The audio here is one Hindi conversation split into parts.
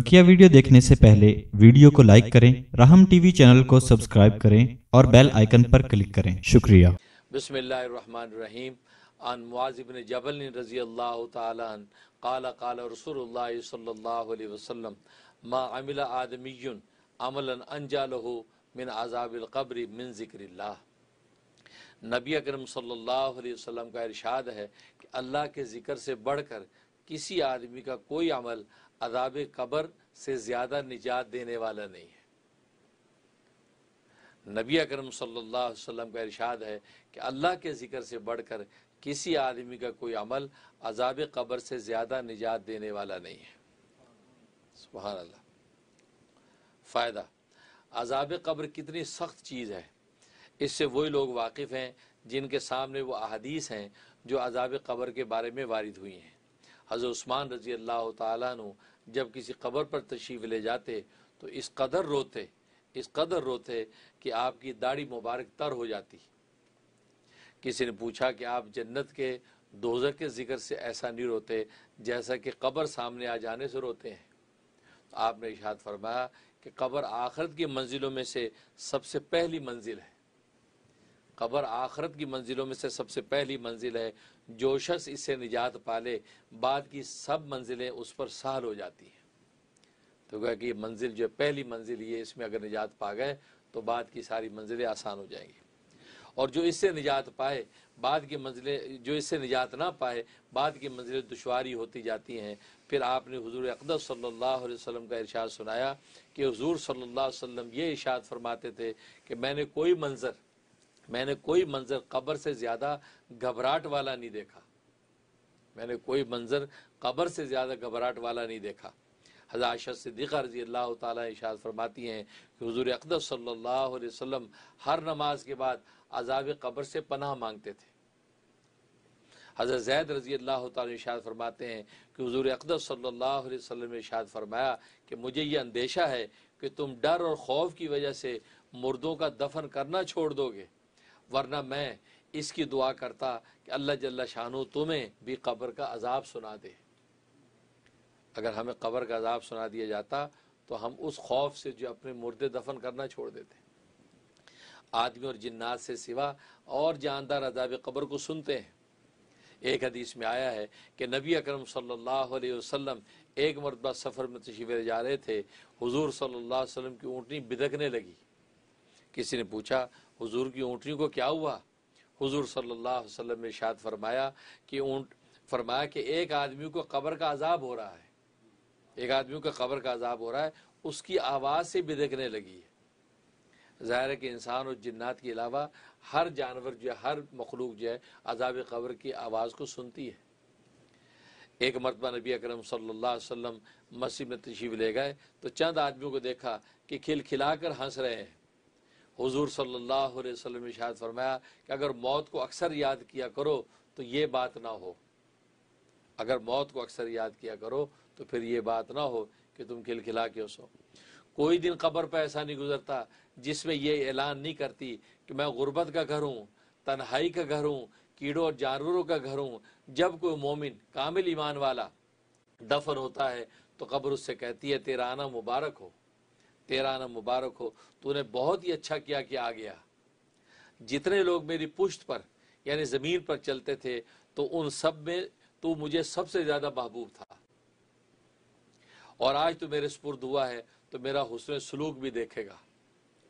बकिया वीडियो देखने से पहले वीडियो को लाइक करें, रहम टीवी चैनल को सब्सक्राइब करें और बेल आइकन पर क्लिक करें। शुक्रिया। बिस्मिल्लाहिर्रहमानिर्रहीम। अन मुआविज़ बिन जबल रज़ियल्लाहु तआला अन्हु क़ाला क़ाला रसूलुल्लाह सल्लल्लाहु अलैहि वसल्लम मा अमिला आदमियुन अमलन अंजालहु मिन अज़ाबिल क़ब्र मिन ज़िक्रिल्लाह। नबी अकरम सल्लल्लाहु अलैहि वसल्लम का इरशाद है कि अल्लाह के ज़िक्र से बढ़कर किसी आदमी का कोई अमल अज़ाब कब्र से ज़्यादा निजात देने वाला नहीं है। नबी अकरम सल्लल्लाहु अलैहि वसल्लम का इरशाद है कि अल्लाह के ज़िक्र से बढ़कर किसी आदमी का कोई अमल अज़ाब कब्र से ज़्यादा निजात देने वाला नहीं है। सुभान अल्लाह। फ़ायदा, अज़ाब कब्र कितनी सख्त चीज़ है, इससे वही लोग वाकिफ़ हैं जिनके सामने वो अहादीस हैं जो अज़ाब कब्र के बारे में वारिद हुई हैं। हज़रत उस्मान रजी अल्लाह ताला अन्हु जब किसी कब्र पर तशरीफ़ ले जाते तो इस कदर रोते कि आपकी दाढ़ी मुबारक तर हो जाती। किसी ने पूछा कि आप जन्नत के दोज़ख के ज़िक्र से ऐसा नहीं रोते जैसा कि कब्र सामने आ जाने से रोते हैं। तो आपने इरशाद फरमाया कि कब्र आखरत की मंजिलों में से सबसे पहली मंजिल है। कब्र आखरत की मंजिलों में से सबसे पहली मंजिल है। जो शख्स इससे निजात पाले बाद की सब मंजिलें उस पर सहल हो जाती हैं। तो क्या कि मंजिल जो पहली मंजिल ये, इसमें अगर निजात पा गए तो बाद की सारी मंजिलें आसान हो जाएंगी। और जो इससे निजात ना पाए बाद की मंजिलें दुश्वारी होती जाती हैं। फिर आपने हुजूर अक़दस सल्लल्लाहु अलैहि वसल्लम का इरशाद सुनाया कि हुजूर सल्लल्लाहु अलैहि वसल्लम ये इरशाद फरमाते थे कि मैंने कोई मंज़र कब्र से ज़्यादा घबराहट वाला नहीं देखा। हज़रत सिद्दीक़ा रज़ियल्लाहु ताला इरशाद फरमाती हैं कि हुज़ूर अक़दस सल्लल्लाहु अलैहि वसल्लम हर नमाज के बाद अज़ाब कब्र से पनाह मांगते थे। हज़रत ज़ैद रज़ियल्लाहु ताला इरशाद फरमाते हैं कि हुज़ूर अक़दस सल्लल्लाहु अलैहि वसल्लम ने इरशाद फरमाया कि मुझे ये अंदेशा है कि तुम डर और खौफ की वजह से मुर्दों का दफन करना छोड़ दोगे, वरना मैं इसकी दुआ करता कि अल्लाह जल्ला शानो तुम्हें भी कब्र का अज़ाब सुना दे। अगर हमें कब्र का अज़ाब सुना दिया जाता तो हम उस खौफ से जो अपने मुर्दे दफन करना छोड़ देते। आदमी और जिन्नात से सिवा और जानदार अज़ाब कब्र को सुनते हैं। एक हदीस में आया है कि नबी अकरम सल्लल्लाहु अलैहि वसल्लम एक मरतबा सफ़र में तशरीफ़ ले जा रहे थे। हुजूर सल्लल्लाहु अलैहि वसल्लम की ऊँटनी बिदकने लगी। किसी ने पूछा हुजूर की ऊँटनी को क्या हुआ। हुजूर सल्लल्लाहु अलैहि वसल्लम ने इरशाद फरमाया कि एक आदमी को कब्र का अज़ाब हो रहा है, उसकी आवाज़ से बिदकने लगी है। ज़ाहिर है कि इंसान और जिन्नात के अलावा हर जानवर जो है, हर मखलूक जो है अज़ाब कब्र की आवाज़ को सुनती है। एक मरतबा नबी अकरम सल्लल्लाहु अलैहि वसल्लम मस्जिद में तशरीफ़ ले गए तो चंद आदमियों को देखा कि खिलखिलाकर हंस रहे हैं। हुजूर सल्लल्लाहु अलैहि वसल्लम ने इरशाद फरमाया कि अगर मौत को अक्सर याद किया करो तो फिर ये बात ना हो कि तुम खिलखिला के हंसो। कोई दिन कब्र पर ऐसा नहीं गुजरता जिसमें ये ऐलान नहीं करती कि मैं गुर्बत का घर हूँ, तन्हाई का घर हूँ, कीड़ों और जानवरों का घर हूँ। जब कोई मोमिन कामिल ईमान वाला दफन होता है तो कब्र उससे कहती है तेरा आना मुबारक हो, तूने बहुत ही अच्छा किया कि आ गया। जितने लोग मेरी पुश्त पर यानी ज़मीन पर चलते थे तो उन सब में तू मुझे सबसे ज़्यादा महबूब था, और आज तू मेरे सुपुर्द हुआ है तो मेरा हुस्न सलूक भी देखेगा।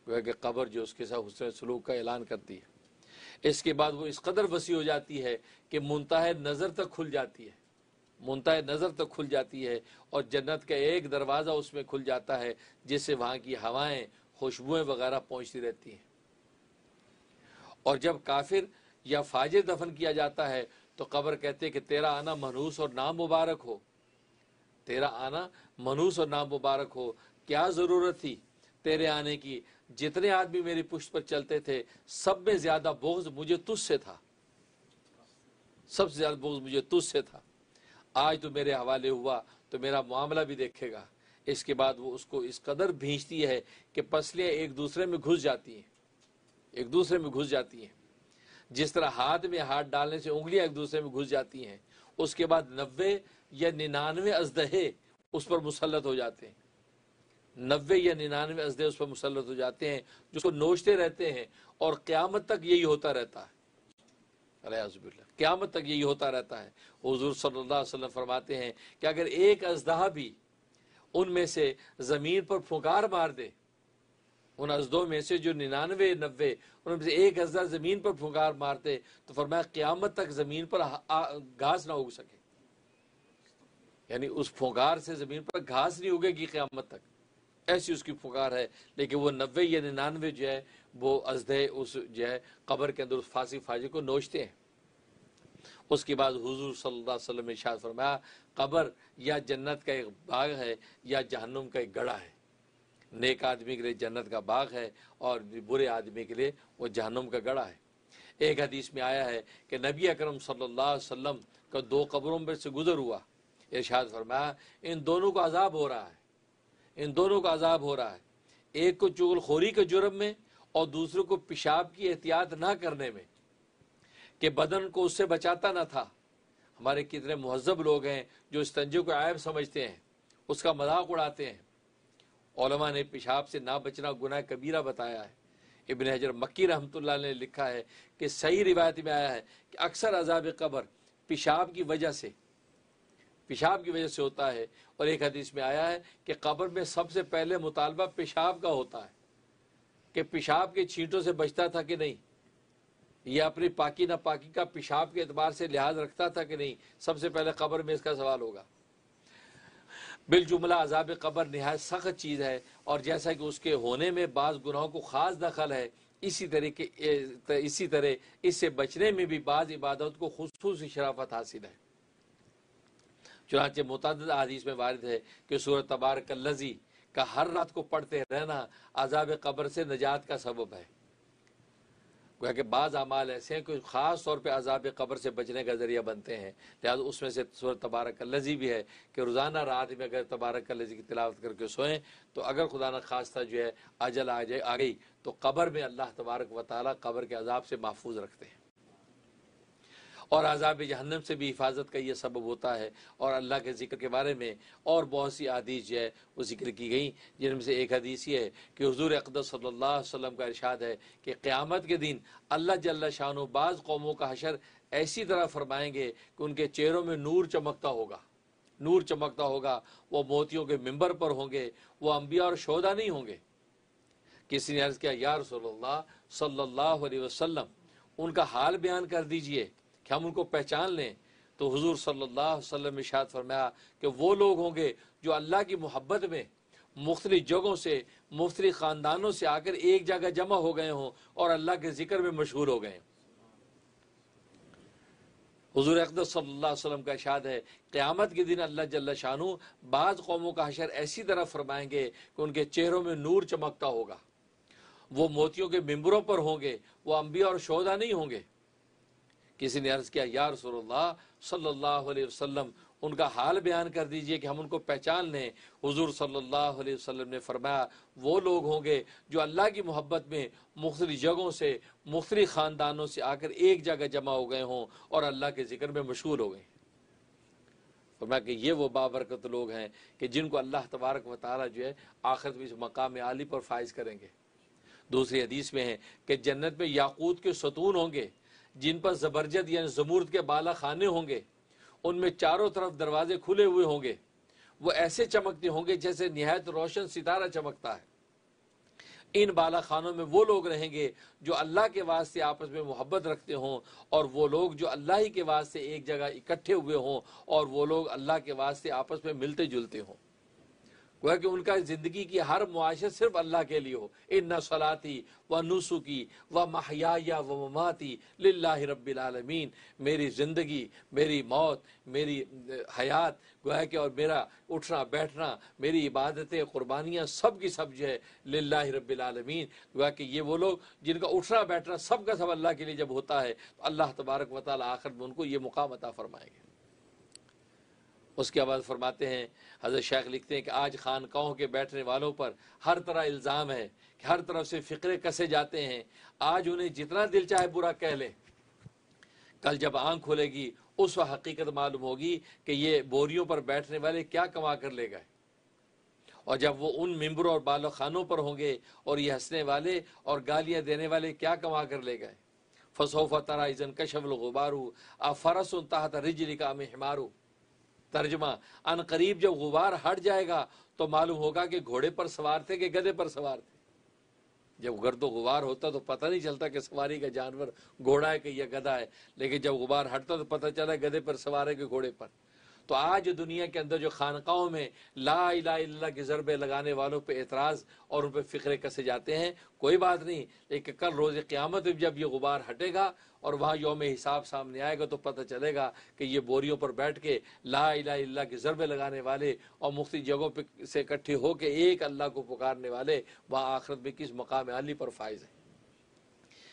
क्योंकि कब्र जो उसके साथ हुस्न सलूक का ऐलान करती है। इसके बाद वो इस कदर वसी हो जाती है कि मुंतहा नज़र तक खुल जाती है और जन्नत का एक दरवाज़ा उसमें खुल जाता है जिससे वहाँ की हवाएं, खुशबुएँ वगैरह पहुँचती रहती हैं। और जब काफिर या फाजिर दफन किया जाता है तो कब्र कहते हैं कि तेरा आना मनूस और नाम मुबारक हो। क्या ज़रूरत थी तेरे आने की। जितने आदमी मेरी पुश्त पर चलते थे सब में ज़्यादा बोझ मुझे तुझसे था, आज तो मेरे हवाले हुआ तो मेरा मामला भी देखेगा। इसके बाद वो उसको इस कदर भींचती है कि पसलियाँ एक दूसरे में घुस जाती हैं। जिस तरह हाथ में हाथ डालने से उंगलियाँ एक दूसरे में घुस जाती हैं, उसके बाद 90 या 99 अजदहे उस पर मुसल्लत हो जाते हैं, 90 या 99 अजदे उस पर मुसल्लत हो जाते हैं, जिसको नोचते रहते हैं और क़यामत तक यही होता रहता है। अल्लाह क़यामत तक यही होता रहता है। हुज़ूर सल्लल्लाहु अलैहि वसल्लम फरमाते हैं कि अगर एक अजदहा भी उनमें से ज़मीन पर फुंकार मार दे, उन अजदों में से जो 99 उनमें से एक अजदा ज़मीन पर फुंकार मारते, तो फरमाया क़यामत तक ज़मीन पर घास ना उग सके, यानी उस फुंकार से ज़मीन पर घास नहीं उगेगी क़यामत तक, ऐसी उसकी पुकार है। लेकिन वो 90 या 99 जो है वो अजदे उस जो है कब्र के अंदर उस फांसी फाजे को नोचते हैं। उसके बाद हुजूर सल्लल्लाहु अलैहि वसल्लम ने इरशाद फरमाया, कब्र या जन्नत का एक बाग है या जहन्नुम का एक गड़ा है। नेक आदमी के लिए जन्नत का बाग है और बुरे आदमी के लिए वो जहन्नुम का गड़ा है। एक हदीस में आया है कि नबी अकरम सल्लल्लाहु अलैहि वसल्लम का दो कब्रों में से गुजर हुआ, इरशाद फरमाया इन दोनों का अजाब हो रहा है, इन दोनों का अजाब हो रहा है, एक को चुगलखोरी के जुर्म में और दूसरे को पेशाब की एहतियात ना करने में, कि बदन को उससे बचाता ना था। हमारे कितने मुहज़्ज़ब लोग हैं जो इस तंजे को आयब समझते हैं, उसका मजाक उड़ाते हैं। उलमा ने पेशाब से ना बचना गुनाह कबीरा बताया है। इब्न हजर मक्की रहमतुल्लाह ने लिखा है कि सही रिवायत में आया है कि अक्सर अजाब कब्र पेशाब की वजह से होता है। और एक हदीस में आया है कि कब्र में सबसे पहले मुतालबा पेशाब का होता है, कि पेशाब के छींटों से बचता था कि नहीं, या अपनी पाकी ना पाकी का पेशाब के एतबार से लिहाज रखता था कि नहीं, सबसे पहले कब्र में इसका सवाल होगा। बिलजुमला अजाब कब्र नहायत सख्त चीज़ है, और जैसा कि उसके होने में बाज़ गुनाहों को ख़ास दखल है, इसी तरह इससे बचने में भी बाज़ इबादत को खुसूसी शराफत हासिल है। चुनांचे मुतअद्दिद हदीस में वारिद है कि सूरह तबारकल्लज़ी का हर रात को पढ़ते रहना अज़ाब कब्र से नजात का सबब है। गोया कि बाज़ अमाल ऐसे हैं कि ख़ास तौर पर अज़ाब कब्र से बचने का ज़रिया बनते हैं, लिहाजा उसमें से सूरह तबारकल्लज़ी भी है कि रोज़ाना रात में अगर तबारकल्लज़ी की तिलावत करके सोएं तो अगर खुदा न खास्ता जो है अजल आ गई तो कब्र में अल्लाह तबारक व तआला कब्र के अज़ाब से महफूज रखते हैं। और अज़ाब जहन्नम से भी हिफाजत का यह सबब होता है। और अल्लाह के ज़िक्र के बारे में और बहुत सी हदीस जो है वो जिक्र की गई, जिनमें से एक हदीस ये है कि हुज़ूर अक़दस सल्लल्लाहु अलैहि वसल्लम का इरशाद है कि क़यामत के दिन अल्लाह जल्ल शानो बाज़ कौमों का हशर ऐसी तरह फरमाएंगे कि उनके चेहरों में नूर चमकता होगा, वो मोतियों के मिंबर पर होंगे, वो अम्बिया और शोदा नहीं होंगे। किसी ने अर्ज़ किया, या रसूलल्लाह सल्लल्लाहु अलैहि वसल्लम उनका हाल बयान कर दीजिए कि हम उनको पहचान लें। तो हुजूर सल्लल्लाहु अलैहि वसल्लम ने इरशाद फरमाया कि वो लोग होंगे जो अल्लाह की मोहब्बत में मुख्तलिफ जगहों से, मुख्तलिफ ख़ानदानों से आकर एक जगह जमा हो गए हों और अल्लाह के जिक्र में मशगूल हो गए। हुजूर अक़दस सल्लल्लाहु अलैहि वसल्लम का इरशाद है, क़यामत के दिन अल्लाह जल्ल शानु बाज़ कौमों का हशर ऐसी तरह फरमाएंगे कि उनके चेहरों में नूर चमकता होगा, वो मोतियों के मिंबरों पर होंगे, वो अम्बिया और शोहदा नहीं होंगे। किसी ने अर्ज़ किया, या रसूलल्लाह सल्लल्लाहु अलैहि वसल्लम उनका हाल बयान कर दीजिए कि हम उनको पहचान लें। हुजूर सल्लल्लाहु अलैहि वसल्लम ने फरमाया, वो लोग होंगे जो अल्लाह की मोहब्बत में मुख्तलिफ जगहों से, मुख्तलिफ ख़ानदानों से आकर एक जगह जमा हो गए हों और अल्लाह के जिक्र में मशगूल हो गए। फरमाया कि ये वो बाबरकत लोग हैं कि जिनको अल्लाह तबारक व तआला जो है आखिरत में इस मकाम आली पर फाइज़ करेंगे। दूसरी हदीस में है कि जन्नत में याकूत के सतून होंगे, जिन पर ज़बरजद यानी ज़मूर्द के बाला खाने होंगे, उनमें चारों तरफ दरवाजे खुले हुए होंगे, वो ऐसे चमकते होंगे जैसे निहायत रोशन सितारा चमकता है। इन बाला खानों में वो लोग रहेंगे जो अल्लाह के वास्ते आपस में मोहब्बत रखते हों, और वो लोग जो अल्लाह ही के वास्ते एक जगह इकट्ठे हुए हों, और वो लोग अल्लाह के वास्ते आपस में मिलते जुलते हों। वह कि उनका ज़िंदगी की हर मुआशत सिर्फ अल्लाह के लिए हो। इन्ना सलाती व नुसुकी व महयाया व ममाती लिल्लाहि रब्बिल आलमीन। मेरी ज़िंदगी, मेरी मौत, मेरी हयात गोया कि, और मेरा उठना बैठना, मेरी इबादतें, कुर्बानियाँ सब की सब जो है लिल्लाहि रब्बिल आलमीन। गोया कि ये वो लोग जिनका उठना बैठना सब का सब अल्लाह के लिए जब होता है तो अल्लाह तबारक व तआला आखिर में उनको ये मुकाम अता फरमाएंगे। उसके बाद फरमाते हैं, हज़रत शेख लिखते हैं कि आज खानकाहों के बैठने वालों पर हर तरह इल्ज़ाम है कि हर तरफ से फ़िक्रे कसे जाते हैं। आज उन्हें जितना दिल चाहे बुरा कह लें, कल जब आँख खुलेगी उस वक्त हकीकत मालूम होगी कि ये बोरियों पर बैठने वाले क्या कमा कर ले गए। और जब वो उन मिंबरों और बालो खानों पर होंगे और ये हंसने वाले और गालियाँ देने वाले क्या कमा कर ले गए। फसोफ़ तरा इज़न कशफल गुबारू आ फरस उन तहत रिजली का में हिमारू। तर्जमा, अन करीब जब गुबार हट जाएगा तो मालूम होगा कि घोड़े पर सवार थे कि गधे पर सवार थे। जब गर्दो गुबार होता तो पता नहीं चलता कि सवारी का जानवर घोड़ा है कि या गधा है, लेकिन जब गुबार हटता तो पता चला गधे पर सवार है कि घोड़े पर। तो आज दुनिया के अंदर जो खानकाओं में ला इलाहा इल्लल्लाह के ज़रबे लगाने वालों पे एतराज़ और उन पे फ़िक्रे कसे जाते हैं, कोई बात नहीं, लेकिन कल रोज़ क़यामत में जब ये गुबार हटेगा और वहाँ यौम हिसाब सामने आएगा तो पता चलेगा कि ये बोरियों पर बैठ के ला इलाहा इल्लल्लाह के ज़रबे लगाने वाले और मुख्तु जगहों पर से इकट्ठे होकर एक अल्लाह को पुकारने वाले वहाँ आखिरत में किस मकाम आली पर फाइज़ है।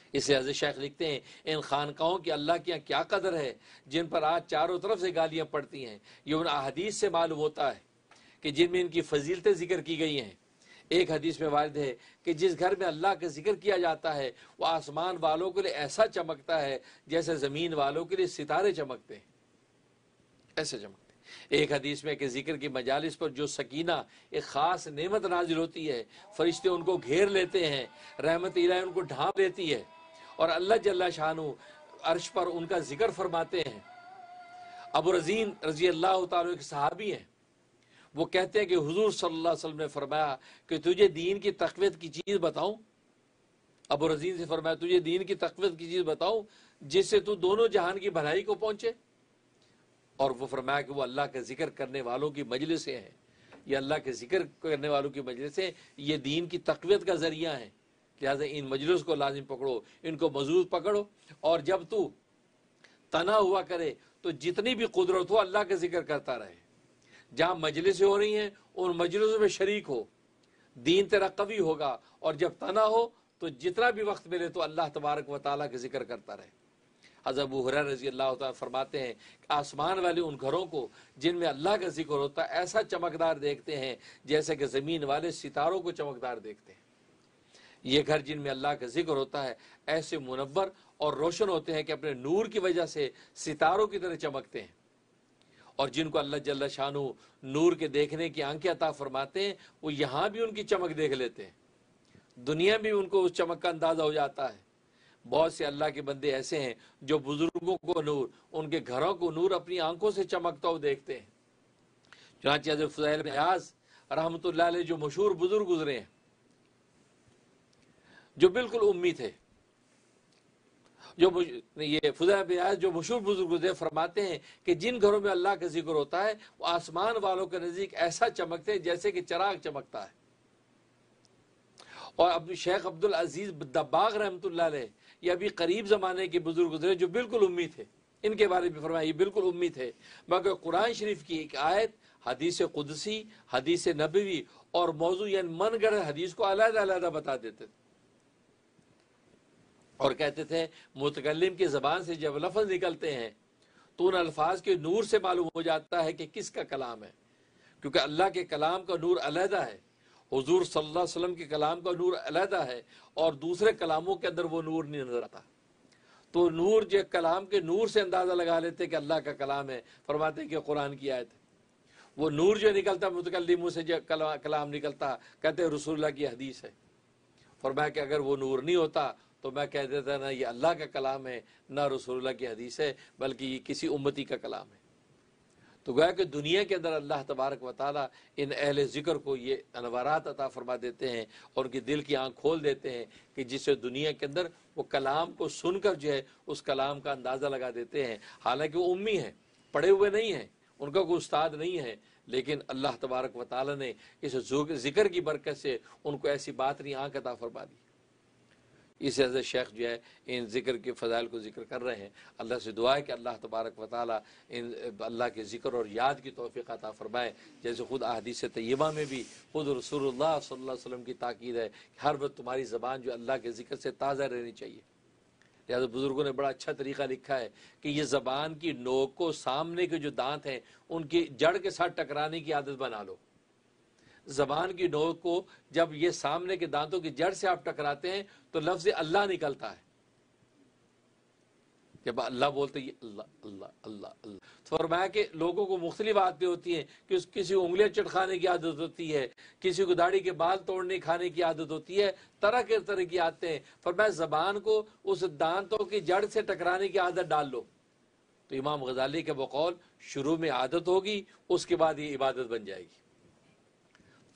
इसे हज़रत शेख लिखते हैं, इन खानकाहों की अल्लाह के यहाँ क्या कदर है जिन पर आज चारों तरफ से गालियाँ पड़ती हैं। ये उन अहादीस से मालूम होता है कि जिनमें इनकी फजीलतें जिक्र की गई हैं। एक हदीस में वारिद है कि जिस घर में अल्लाह का जिक्र किया जाता है वह आसमान वालों के लिए ऐसा चमकता है जैसे ज़मीन वालों के लिए सितारे चमकते हैं, ऐसे चमकते। एक हदीस में कि जिक्र की मजालिस पर जो सकीना एक ख़ास नेमत नाजिल होती है, फरिश्ते उनको घेर लेते हैं, रहमत इलाही उनको ढांप लेती है और अल्लाह जल्ला शानु अर्श पर उनका जिक्र फरमाते हैं। अबू रजीन रजी अल्लाह ताला के सहाबी हैं, वो कहते हैं कि हुजूर सल्लल्लाहु अलैहि वसल्लम ने फरमाया कि तुझे दीन की तक़वीयत की चीज़ बताऊं। अबू रजीन से फरमाया तुझे दीन की तक़वीयत की चीज़ बताऊं जिससे तू दोनों जहान की भलाई को पहुँचे। और वो फरमाया कि वो अल्लाह का जिक्र करने वालों की मजलिसें हैं, ये अल्लाह के जिक्र करने वालों की मजलिसें, ये दीन की तक़वीयत का ज़रिया हैं, लिहाजा इन मजलिस को लाजिम पकड़ो, इनको मजबूत पकड़ो। और जब तू तना हुआ करे तो जितनी भी कुदरत हो अल्लाह का जिक्र करता रहे, जहाँ मजलिसें हो रही हैं उन मजलिसों में शरीक हो, दीन तेरा कवी होगा। और जब तना हो तो जितना भी वक्त मिले तो अल्लाह तबारक व तआला का जिक्र करता रहे। हज़रत अबू हुरैरा रज़ी अल्लाह तआला फरमाते हैं कि आसमान वाले उन घरों को जिनमें अल्लाह का जिक्र होता है ऐसा चमकदार देखते हैं जैसे कि ज़मीन वाले सितारों को चमकदार देखते हैं। ये घर जिनमें अल्लाह का जिक्र होता है ऐसे मुनव्वर और रोशन होते हैं कि अपने नूर की वजह से सितारों की तरह चमकते हैं। और जिनको अल्लाह जल्ला शानु नूर के देखने की आंखें अता फरमाते हैं वो यहाँ भी उनकी चमक देख लेते हैं, दुनिया में उनको उस चमक का अंदाज़ा हो जाता है। बहुत से अल्लाह के बंदे ऐसे हैं जो बुजुर्गों को नूर, उनके घरों को नूर अपनी आंखों से चमकता हुआ देखते हैं। चुनांचे हज़रत फ़ुज़ैल बिन इयाज़ रहमतुल्लाह अलैह जो मशहूर बुजुर्ग गुजरे हैं, जो बिल्कुल उम्मी थे, जो ये फ़ुज़ैल बिन इयाज़ जो मशहूर बुजुर्ग थे, फरमाते हैं कि जिन घरों में अल्लाह का जिक्र होता है वो आसमान वालों के नज़दीक ऐसा चमकते हैं जैसे कि चिराग चमकता है। और अब शेख अब्दुल अज़ीज़ दबाग़ रहमतुल्लाह अलैह, ये अभी करीब ज़माने के बुजुर्ग गुजरे जो बिल्कुल उम्मी थे, इनके बारे में फरमाया ये बिल्कुल उम्मी थे मगर कुरान शरीफ की एक आयत, हदीस कुदसी, हदीस नबवी और मौजू यानी मन गढ़ हदीस को अलग अलग बता देते थे और कहते थे मुतकल्लिम की ज़बान से जब लफ्ज़ निकलते हैं तो उन अल्फाज के नूर से मालूम हो जाता है कि किसका कलाम है, क्योंकि अल्लाह के कलाम का नूर अलहदा है, हुजूर सल्लल्लाहु अलैहि वसल्लम के कलाम का नूर अलहदा है और दूसरे कलामों के अंदर वो नूर नहीं नजर आता। तो नूर जो कलाम के नूर से अंदाज़ा लगा लेते कि अल्लाह का कलाम है। फरमाते कि कुरान की आयत है, वो नूर जो निकलता मुतकल्लिमों से जो कलाम निकलता, कहते हैं रसूलुल्लाह की हदीस है। फरमाया कि अगर वो नूर नहीं होता तो मैं कह देता ना ये अल्लाह का कलाम है ना रसूलुल्लाह की हदीस है, बल्कि ये किसी उम्मती का कलाम है। तो गोया कि दुनिया के अंदर अल्लाह तबारक व तआला इन अहले ज़िक्र को ये अनवारात अता फरमा देते हैं और उनकी दिल की आँख खोल देते हैं कि जिससे दुनिया के अंदर वो कलाम को सुनकर जो है उस कलाम का अंदाज़ा लगा देते हैं। हालांकि वो उम्मी हैं, पढ़े हुए नहीं हैं, उनका कोई उस्ताद नहीं है, लेकिन अल्लाह तबारक व तआला ने इस ज़िक्र की बरकत से उनको ऐसी बात नहीं आँख अता फरमा दी। इस हज़रत शेख जो है इन ज़िक्र के फ़ज़ाइल को ज़िक्र कर रहे हैं। अल्लाह से दुआ है कि अल्लाह तबारक व तआला इन अल्लाह के ज़िक्र और याद की तौफ़ीक़ अता फ़रमाए, जैसे ख़ुद अहादीस तय्यबा में भी ख़ुद रसूलुल्लाह सल्लल्लाहु अलैहि वसल्लम की ताक़ीद है कि हर वक्त तुम्हारी ज़बान जो अल्लाह के ज़िक्र से ताज़ा रहनी चाहिए। लिहाजा बुज़ुर्गों ने बड़ा अच्छा तरीक़ा लिखा है कि ये ज़बान की नोक को सामने के जो दांत हैं उनकी जड़ के साथ टकराने की आदत बना लो। ज़बान की नोक को जब ये सामने के दांतों की जड़ से आप टकराते हैं तो लफ्ज़ अल्लाह निकलता है। कि अल्लाह बोलते ये अल्लाह अल्लाह अल्लाह अल्लाह। तो फरमाया कि लोगों को मुख्तलिफ आदतें होती हैं कि किसी को उंगलियाँ चटखाने की आदत होती है, किसी को दाढ़ी के बाल तोड़ने खाने की आदत होती है, तरह के तरह की आदतें हैं। फरमाया ज़बान को उस दांतों की जड़ से टकराने की आदत डाल लो तो इमाम गजाली के बकौल शुरू में आदत होगी, उसके बाद ये इबादत बन जाएगी।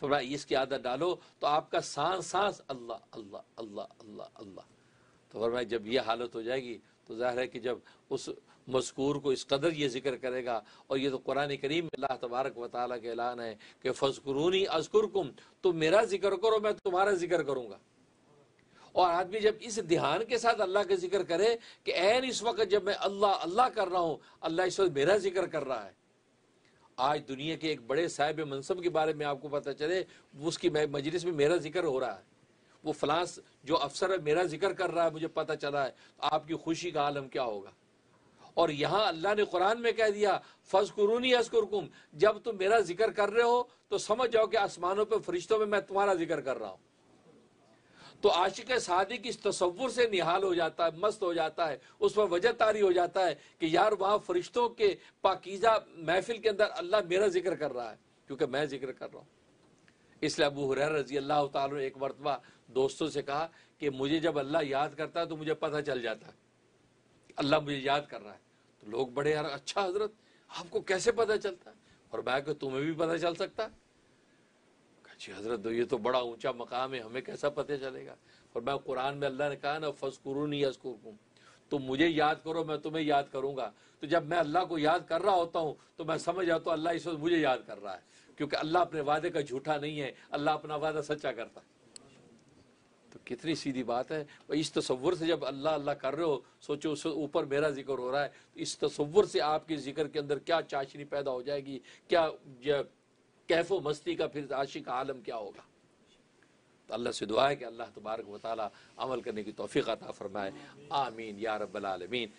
फरमाया इसकी आदत डालो तो आपका सांस सांस अल्लाह अल्लाह अल्लाह अल्लाह अल्लाह। तो फरमाया जब यह हालत हो जाएगी तो ज़ाहिर है कि जब उस मज़कूर को इस कदर ये ज़िक्र करेगा, और ये तो कुरान करीम में अल्लाह तबारक व तआला का ऐलान है कि फ़ज़्कुरूनी अज़्कुरकुम, तुम मेरा ज़िक्र करो मैं तुम्हारा ज़िक्र करूँगा। और आदमी जब इस ध्यान के साथ अल्लाह का जिक्र करे कि ऐन इस वक्त जब मैं अल्लाह अल्लाह कर रहा हूँ, अल्लाह इस वक्त मेरा जिक्र कर रहा है। आज दुनिया के एक बड़े साहिब मनसब के बारे में आपको पता चले, उसकी मजलिस में मेरा जिक्र हो रहा है, वो फलांस जो अफसर है मेरा जिक्र कर रहा है, मुझे पता चला है, तो आपकी खुशी का आलम क्या होगा। और यहाँ अल्लाह ने कुरान में कह दिया फज़्कुरूनी अज़्कुरकुम, जब तुम मेरा जिक्र कर रहे हो तो समझ जाओ कि आसमानों पर फरिश्तों में मैं तुम्हारा जिक्र कर रहा हूँ। तो आशिक सादिक इस तसव्वुर से निहाल हो जाता है, मस्त हो जाता है, उस पर वजह तारी हो जाता है कि यार वहाँ फरिश्तों के पाकीज़ा महफिल के अंदर अल्लाह मेरा जिक्र कर रहा है क्योंकि मैं जिक्र कर रहा हूँ। इसलिए अबू हुरैरा रज़ी अल्लाह ताला एक मरतबा दोस्तों से कहा कि मुझे जब अल्लाह याद करता है तो मुझे पता चल जाता है अल्लाह मुझे याद कर रहा है। तो लोग बड़े यार अच्छा हजरत आपको कैसे पता चलता है? और मैं कि तुम्हें भी पता चल सकता है? जी हजरत ये तो बड़ा ऊंचा मकाम है, हमें कैसा पता चलेगा? और मैं कुरान में अल्लाह ने कहा ना फज़्कुरूनी अज़्कुरकुम, तुम मुझे याद करो मैं तुम्हें याद करूँगा। तो जब मैं अल्लाह को याद कर रहा होता हूँ तो मैं समझ जाता हूँ अल्लाह इस वक्त मुझे याद कर रहा है क्योंकि अल्लाह अपने वादे का झूठा नहीं है, अल्लाह अपना वादा सच्चा करता है। तो कितनी सीधी बात है। और इस तसव्वुर से जब अल्लाह अल्लाह कर रहे हो, सोचो उससे ऊपर मेरा जिक्र हो रहा है, तो इस तसव्वुर से आपके जिक्र के अंदर क्या चाशनी पैदा हो जाएगी, क्या कैफो मस्ती का फिर आशिक आलम क्या होगा। तो अल्लाह से दुआ है कि अल्लाह तबारक व तआला अमल करने की तौफीक अता फरमाए। आमीन या रब्बल आलमीन।